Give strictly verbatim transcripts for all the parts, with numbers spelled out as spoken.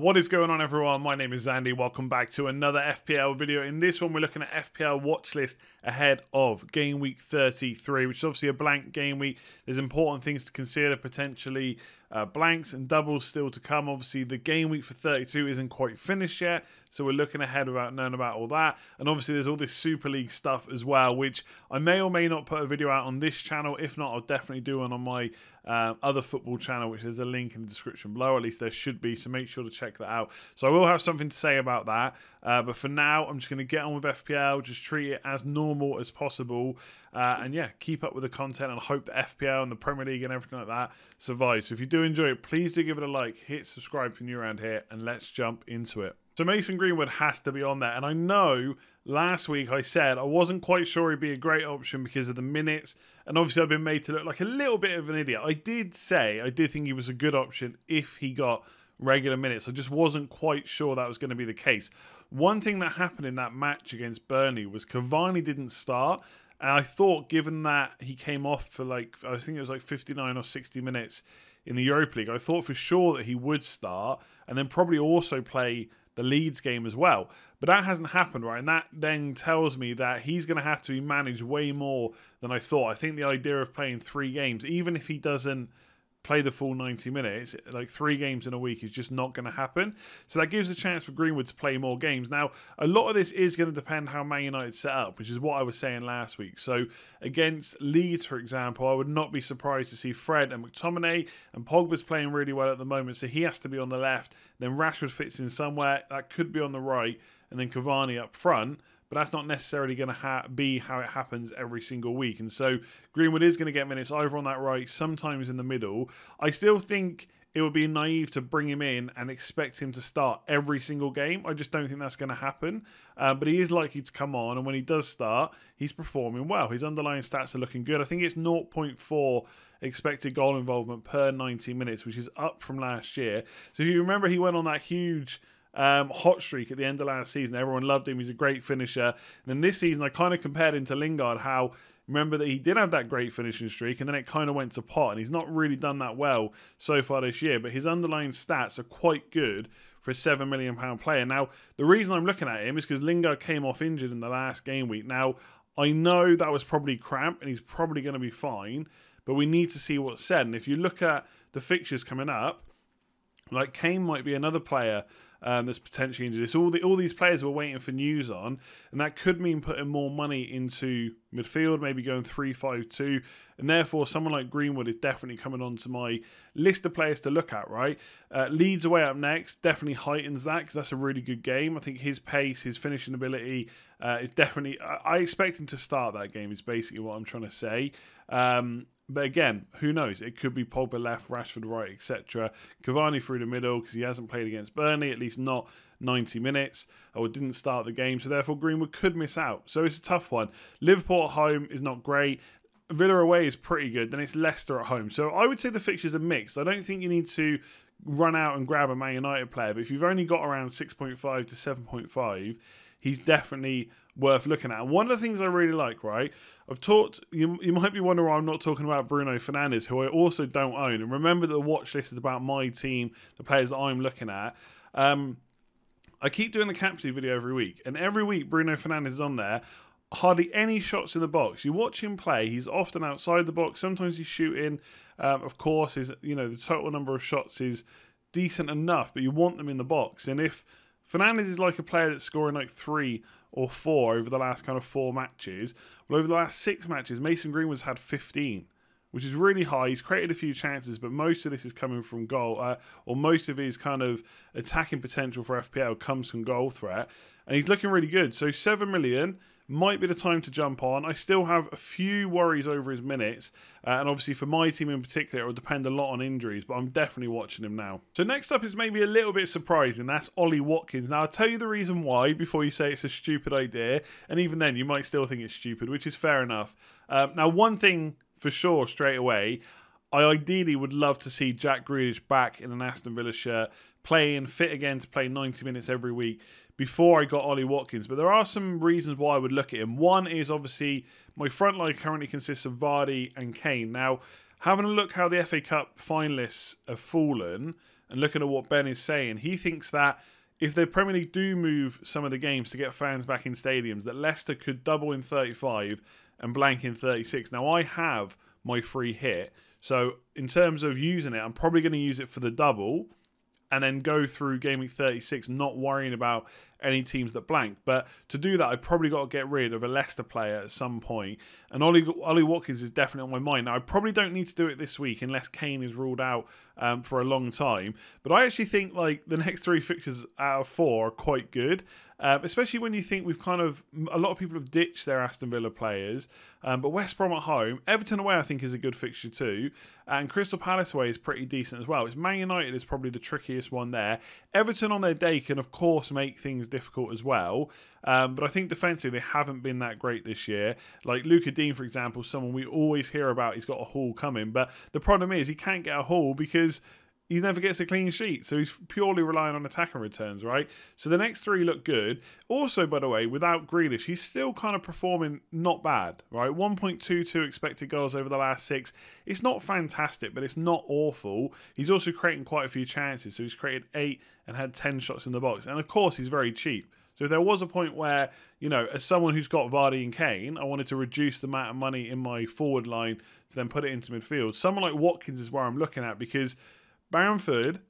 What is going on, everyone? My name is Andy. Welcome back to another F P L video. In this one, we're looking at F P L watchlist ahead of game week thirty-three, which is obviously a blank game week. There's important things to consider, potentially uh, blanks and doubles still to come. Obviously, the game week for thirty-two isn't quite finished yet, so we're looking ahead without knowing about all that. And obviously, there's all this Super League stuff as well, which I may or may not put a video out on this channel. If not, I'll definitely do one on my uh, other football channel, which there's a link in the description below. At least there should be, so make sure to check Check that out. So I will have something to say about that, uh, but for now I'm just going to get on with F P L, just treat it as normal as possible, uh, and yeah, keep up with the content and hope that F P L and the Premier League and everything like that survives. So if you do enjoy it, please do give it a like, hit subscribe if you're new around here, and let's jump into it. So Mason Greenwood has to be on there, and I know last week I said I wasn't quite sure he'd be a great option because of the minutes, and obviously I've been made to look like a little bit of an idiot. I did say I did think he was a good option if he got regular minutes. I just wasn't quite sure that was going to be the case. One thing that happened in that match against Burnley was Cavani didn't start, and I thought, given that he came off for like, I think it was like fifty-nine or sixty minutes in the Europa League, I thought for sure that he would start and then probably also play the Leeds game as well. But that hasn't happened, right? And that then tells me that he's going to have to be managed way more than I thought. I think the idea of playing three games, even if he doesn't play the full ninety minutes, like three games in a week, is just not going to happen. So that gives a chance for Greenwood to play more games. Now, a lot of this is going to depend how Man United set up, which is what I was saying last week. So against Leeds, for example, I would not be surprised to see Fred and McTominay, and Pogba's playing really well at the moment, so he has to be on the left. Then Rashford fits in somewhere. That could be on the right, and then Cavani up front. But that's not necessarily going to ha be how it happens every single week. And so Greenwood is going to get minutes either on that right, sometimes in the middle. I still think it would be naive to bring him in and expect him to start every single game. I just don't think that's going to happen. Uh, but he is likely to come on, and when he does start, he's performing well. His underlying stats are looking good. I think it's zero point four expected goal involvement per ninety minutes, which is up from last year. So if you remember, he went on that huge Um, hot streak at the end of last season. Everyone loved him. He's a great finisher. And then this season, I kind of compared him to Lingard, how, remember that he did have that great finishing streak, and then it kind of went to pot, and he's not really done that well so far this year. But his underlying stats are quite good for a seven million pound player. Now, the reason I'm looking at him is because Lingard came off injured in the last game week. Now, I know that was probably cramp, and he's probably going to be fine, but we need to see what's said. And if you look at the fixtures coming up, like Kane might be another player um, that's potentially injured. It's all the all these players we're waiting for news on, and that could mean putting more money into midfield, maybe going three five two, and therefore someone like Greenwood is definitely coming onto my list of players to look at, right? Uh, Leeds away up next definitely heightens that, because that's a really good game. I think his pace, his finishing ability uh, is definitely, I, I expect him to start that game is basically what I'm trying to say. Um, But again, who knows? It could be Pogba left, Rashford right, et cetera. Cavani through the middle, because he hasn't played against Burnley, at least not ninety minutes, or didn't start the game. So therefore, Greenwood could miss out. So it's a tough one. Liverpool at home is not great. Villa away is pretty good. Then it's Leicester at home. So I would say the fixtures are mixed. I don't think you need to run out and grab a Man United player. But if you've only got around six point five to seven point five, he's definitely worth looking at. And one of the things I really like, right, I've talked, you, you might be wondering why I'm not talking about Bruno Fernandes, who I also don't own. And remember that the watch list is about my team, the players that I'm looking at. Um, I keep doing the captaincy video every week, and every week Bruno Fernandes is on there. Hardly any shots in the box. You watch him play, he's often outside the box. Sometimes he's shooting. Um, of course, is you know the total number of shots is decent enough, but you want them in the box. And if Fernandes is like a player that's scoring like three or four over the last kind of four matches. Well, over the last six matches, Mason Greenwood's had fifteen, which is really high. He's created a few chances, but most of this is coming from goal, uh, or most of his kind of attacking potential for F P L comes from goal threat. And he's looking really good. So seven million might be the time to jump on. I still have a few worries over his minutes. Uh, and obviously for my team in particular, it will depend a lot on injuries. But I'm definitely watching him now. So next up is maybe a little bit surprising. That's Ollie Watkins. Now, I'll tell you the reason why before you say it's a stupid idea. And even then, you might still think it's stupid, which is fair enough. Um, now, one thing for sure straight away, I ideally would love to see Jack Grealish back in an Aston Villa shirt, playing fit again to play ninety minutes every week before I got Ollie Watkins. But there are some reasons why I would look at him. One is obviously my front line currently consists of Vardy and Kane. Now, having a look how the F A Cup finalists have fallen, and looking at what Ben is saying, he thinks that if the Premier League do move some of the games to get fans back in stadiums, that Leicester could double in thirty-five and blank in thirty-six. Now, I have my free hit, so in terms of using it, I'm probably going to use it for the double and then go through game week thirty-six, not worrying about any teams that blank. But to do that, I probably got to get rid of a Leicester player at some point. And Ollie, Ollie Watkins is definitely on my mind. Now, I probably don't need to do it this week unless Kane is ruled out um, for a long time. But I actually think like the next three fixtures out of four are quite good, um, especially when you think we've kind of, a lot of people have ditched their Aston Villa players. Um, but West Brom at home, Everton away I think is a good fixture too. And Crystal Palace away is pretty decent as well. It's Man United is probably the trickiest one there. Everton on their day can of course make things difficult as well, um, but I think defensively they haven't been that great this year. Like Luca Dean, for example, someone we always hear about, he's got a haul coming, but the problem is he can't get a haul because he never gets a clean sheet, so he's purely relying on attacking returns, right? So the next three look good. Also, by the way, without Grealish, he's still kind of performing not bad, right? one point two two expected goals over the last six. It's not fantastic, but it's not awful. He's also creating quite a few chances, so he's created eight and had ten shots in the box. And, of course, he's very cheap. So if there was a point where, you know, as someone who's got Vardy and Kane, I wanted to reduce the amount of money in my forward line to then put it into midfield, someone like Watkins is where I'm looking at because Bamford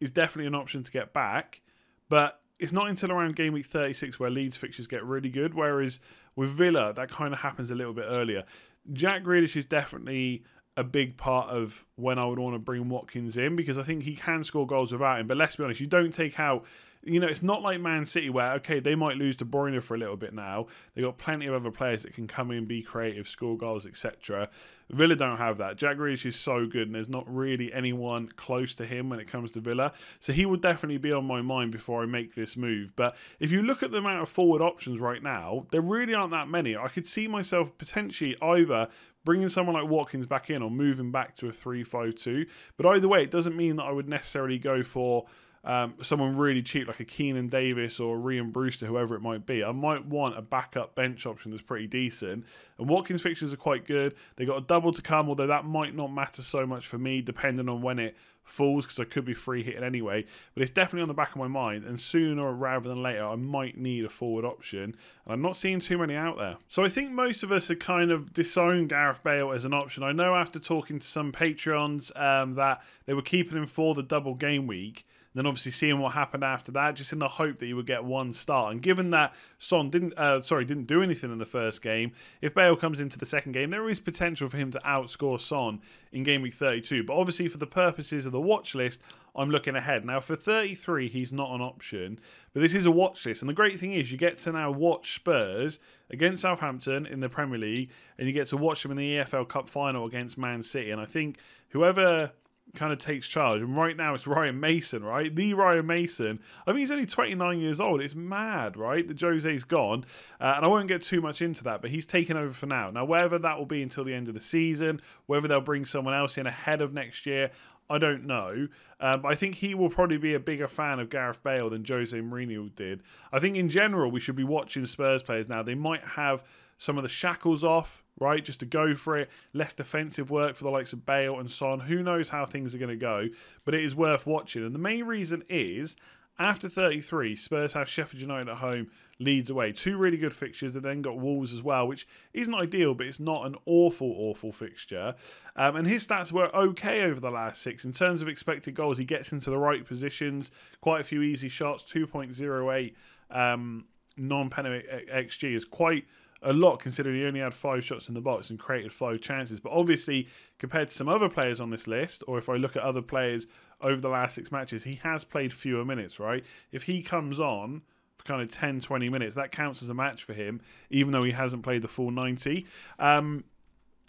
is definitely an option to get back, but it's not until around game week thirty-six where Leeds fixtures get really good, whereas with Villa, that kind of happens a little bit earlier. Jack Grealish is definitely a big part of when I would want to bring Watkins in because I think he can score goals without him, but let's be honest, you don't take out, you know, it's not like Man City where, okay, they might lose De Bruyne for a little bit now. They've got plenty of other players that can come in, be creative, score goals, et cetera. Villa don't have that. Jack Grealish is so good, and there's not really anyone close to him when it comes to Villa. So he will definitely be on my mind before I make this move. But if you look at the amount of forward options right now, there really aren't that many. I could see myself potentially either bringing someone like Watkins back in or moving back to a three five two. But either way, it doesn't mean that I would necessarily go for Um, someone really cheap like a Keenan Davis or a Rhian Brewster, whoever it might be. I might want a backup bench option that's pretty decent. And Watkins' fixtures are quite good. They got a double to come, although that might not matter so much for me, depending on when it falls, because I could be free hitting anyway. But it's definitely on the back of my mind, and sooner rather than later, I might need a forward option. And I'm not seeing too many out there. So I think most of us have kind of disowned Gareth Bale as an option. I know after talking to some Patreons um, that they were keeping him for the double game week. Then obviously seeing what happened after that, just in the hope that he would get one start. And given that Son didn't, uh, sorry, didn't do anything in the first game, if Bale comes into the second game, there is potential for him to outscore Son in game week thirty-two. But obviously, for the purposes of the watch list, I'm looking ahead. Now, for thirty-three, he's not an option, but this is a watch list. And the great thing is you get to now watch Spurs against Southampton in the Premier League, and you get to watch them in the E F L Cup final against Man City. And I think whoever kind of takes charge, and right now it's Ryan Mason, right? The Ryan Mason. I mean, he's only twenty-nine years old. It's mad, right? The Jose's gone, uh, and I won't get too much into that, but he's taken over for now. Now, whether that will be until the end of the season, whether they'll bring someone else in ahead of next year, I don't know, uh, but I think he will probably be a bigger fan of Gareth Bale than Jose Mourinho did. I think in general we should be watching Spurs players now. They might have some of the shackles off, right, just to go for it, less defensive work for the likes of Bale and Son. Who knows how things are going to go, but it is worth watching. And the main reason is, after thirty-three, Spurs have Sheffield United at home, Leeds away. Two really good fixtures. They then got Wolves as well, which isn't ideal, but it's not an awful, awful fixture. Um, and his stats were okay over the last six. In terms of expected goals, he gets into the right positions. Quite a few easy shots. two point oh eight um, non-penalty X G is quite a lot, considering he only had five shots in the box and created five chances. But obviously, compared to some other players on this list, or if I look at other players over the last six matches, he has played fewer minutes, right? If he comes on for kind of ten, twenty minutes, that counts as a match for him, even though he hasn't played the full ninety. Um,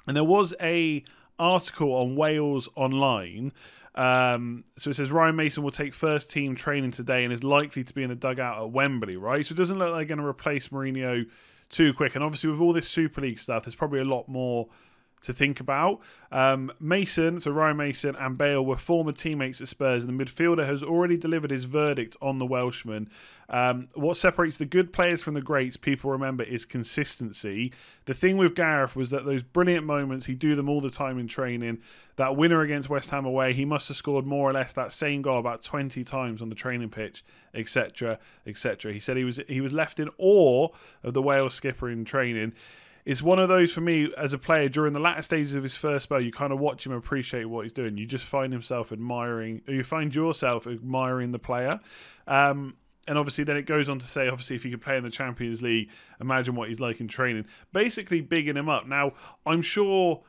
and there was a article on Wales Online. Um, so it says Ryan Mason will take first team training today and is likely to be in the dugout at Wembley, right? So it doesn't look like they're going to replace Mourinho too quick. And obviously with all this Super League stuff, there's probably a lot more to think about. Um, Mason, so Ryan Mason and Bale were former teammates at Spurs, and the midfielder has already delivered his verdict on the Welshman. Um, what separates the good players from the greats, people remember, is consistency. The thing with Gareth was that those brilliant moments, he do them all the time in training. That winner against West Ham away, he must have scored more or less that same goal about twenty times on the training pitch, et cetera, et cetera. He said he was he was left in awe of the Wales skipper in training. It's one of those for me as a player during the latter stages of his first spell. You kind of watch him, appreciate what he's doing. You just find himself admiring, or you find yourself admiring the player. Um, and obviously, then it goes on to say, obviously, if he could play in the Champions League, imagine what he's like in training. Basically, bigging him up. Now, I'm sure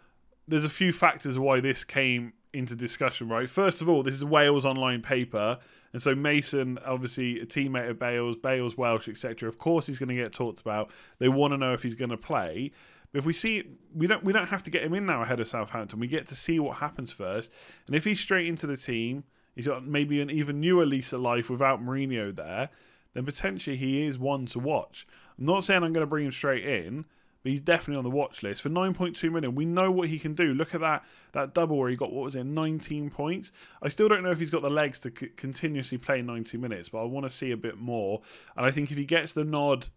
there's a few factors why this came into discussion, right? First of all, this is Wales Online paper. And so Mason, obviously a teammate of Bale's, Bale's Welsh, et cetera. Of course, he's going to get talked about. They want to know if he's going to play. But if we see, we don't, we don't have to get him in now ahead of Southampton. We get to see what happens first. And if he's straight into the team, he's got maybe an even newer lease of life without Mourinho there. Then potentially he is one to watch. I'm not saying I'm going to bring him straight in, but he's definitely on the watch list. For nine point two million, we know what he can do. Look at that that double where he got, what was it, nineteen points. I still don't know if he's got the legs to c continuously play ninety minutes, but I want to see a bit more. And I think if he gets the nod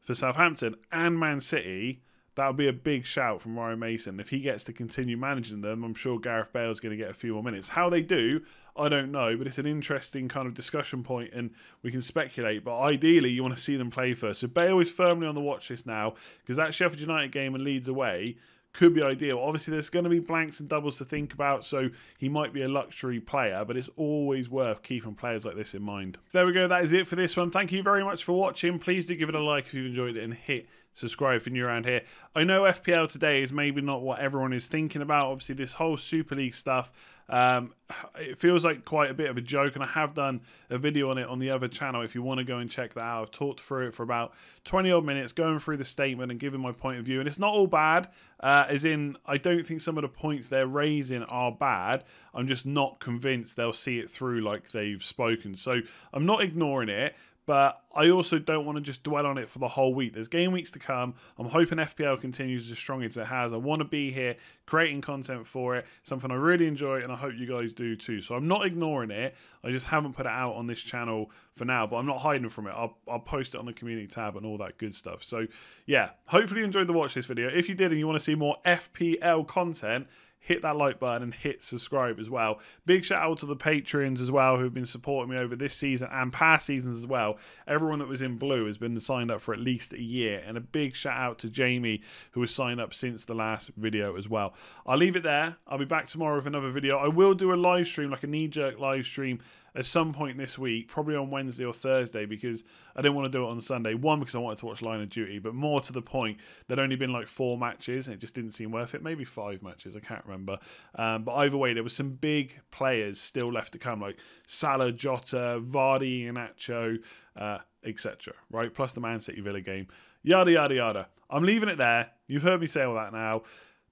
for Southampton and Man City, that would be a big shout from Ryan Mason. If he gets to continue managing them, I'm sure Gareth Bale's going to get a few more minutes. How they do, I don't know, but it's an interesting kind of discussion point and we can speculate. But ideally, you want to see them play first. So Bale is firmly on the watch list now because that Sheffield United game and Leeds away could be ideal. Obviously, there's going to be blanks and doubles to think about, so he might be a luxury player, but it's always worth keeping players like this in mind. There we go. That is it for this one. Thank you very much for watching. Please do give it a like if you've enjoyed it and hit subscribe if you're new around here. I know F P L today is maybe not what everyone is thinking about. Obviously, this whole Super League stuff, um, it feels like quite a bit of a joke, and I have done a video on it on the other channel if you want to go and check that out. I've talked through it for about twenty odd minutes, going through the statement and giving my point of view, and it's not all bad, uh, as in I don't think some of the points they're raising are bad. I'm just not convinced they'll see it through like they've spoken. So I'm not ignoring it, but I also don't want to just dwell on it for the whole week. There's game weeks to come. I'm hoping F P L continues as strong as it has. I want to be here creating content for it, something I really enjoy, and I hope you guys do too. So I'm not ignoring it. I just haven't put it out on this channel for now, but I'm not hiding from it. I'll, I'll post it on the community tab and all that good stuff. So yeah, hopefully you enjoyed the watch this video. If you did and you want to see more F P L content, hit that like button and hit subscribe as well. Big shout out to the Patreons as well who've been supporting me over this season and past seasons as well. Everyone that was in blue has been signed up for at least a year. And a big shout out to Jamie who was signed up since the last video as well. I'll leave it there. I'll be back tomorrow with another video. I will do a live stream, like a knee-jerk live stream, at some point this week, probably on Wednesday or Thursday, because I didn't want to do it on Sunday. One, because I wanted to watch Line of Duty, but more to the point, there'd only been like four matches, and it just didn't seem worth it. Maybe five matches, I can't remember. Um, but either way, there were some big players still left to come, like Salah, Jota, Vardy, Nacho, uh, et cetera. Right? Plus the Man City Villa game. Yada, yada, yada. I'm leaving it there. You've heard me say all that now.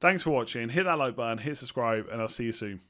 Thanks for watching. Hit that like button, hit subscribe, and I'll see you soon.